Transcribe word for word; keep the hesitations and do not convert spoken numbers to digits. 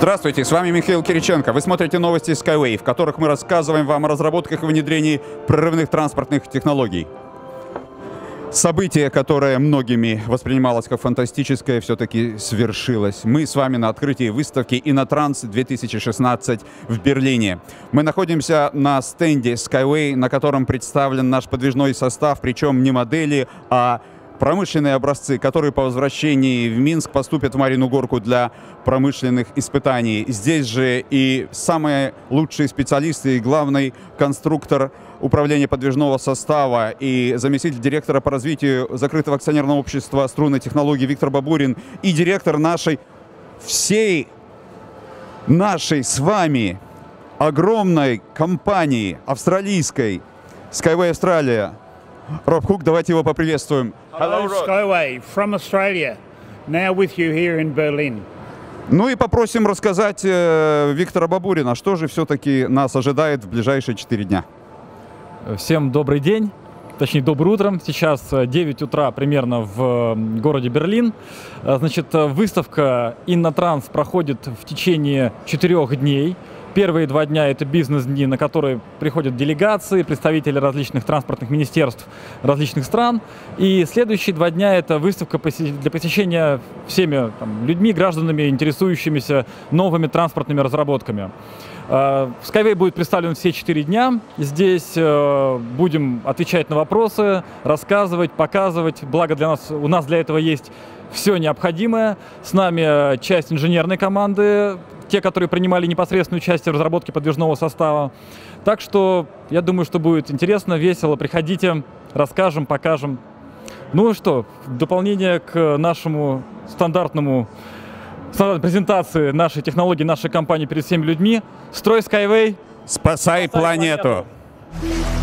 Здравствуйте, с вами Михаил Кириченко. Вы смотрите новости Skyway, в которых мы рассказываем вам о разработках и внедрении прорывных транспортных технологий. Событие, которое многими воспринималось как фантастическое, все-таки свершилось. Мы с вами на открытии выставки InnoTrans две тысячи шестнадцать в Берлине. Мы находимся на стенде Skyway, на котором представлен наш подвижной состав, причем не модели, а промышленные образцы, которые по возвращении в Минск поступят в Марину Горку для промышленных испытаний. Здесь же и самые лучшие специалисты, и главный конструктор управления подвижного состава и заместитель директора по развитию закрытого акционерного общества струнной технологии Виктор Бабурин, и директор нашей, всей нашей с вами огромной компании австралийской Skyway Australia, Роб Хук. Давайте его поприветствуем. Hello, Skyway from Australia, now with you here in Berlin. Ну и попросим рассказать э, Виктора Бабурина, что же все-таки нас ожидает в ближайшие четыре дня. Всем добрый день, точнее доброе утро. Сейчас девять утра примерно в городе Берлин. Значит, выставка InnoTrans проходит в течение четырех дней. Первые два дня – это бизнес-дни, на которые приходят делегации, представители различных транспортных министерств различных стран. И следующие два дня – это выставка для посещения всеми там, людьми, гражданами, интересующимися новыми транспортными разработками. Skyway будет представлен все четыре дня. Здесь будем отвечать на вопросы, рассказывать, показывать. Благо для нас, у нас для этого есть все необходимое. С нами часть инженерной команды, те, которые принимали непосредственную участие в разработке подвижного состава. Так что я думаю, что будет интересно, весело. Приходите, расскажем, покажем. Ну и что, в дополнение к нашему стандартному презентации нашей технологии, нашей компании перед всеми людьми. Строй Skyway. Спасай, Спасай планету. планету.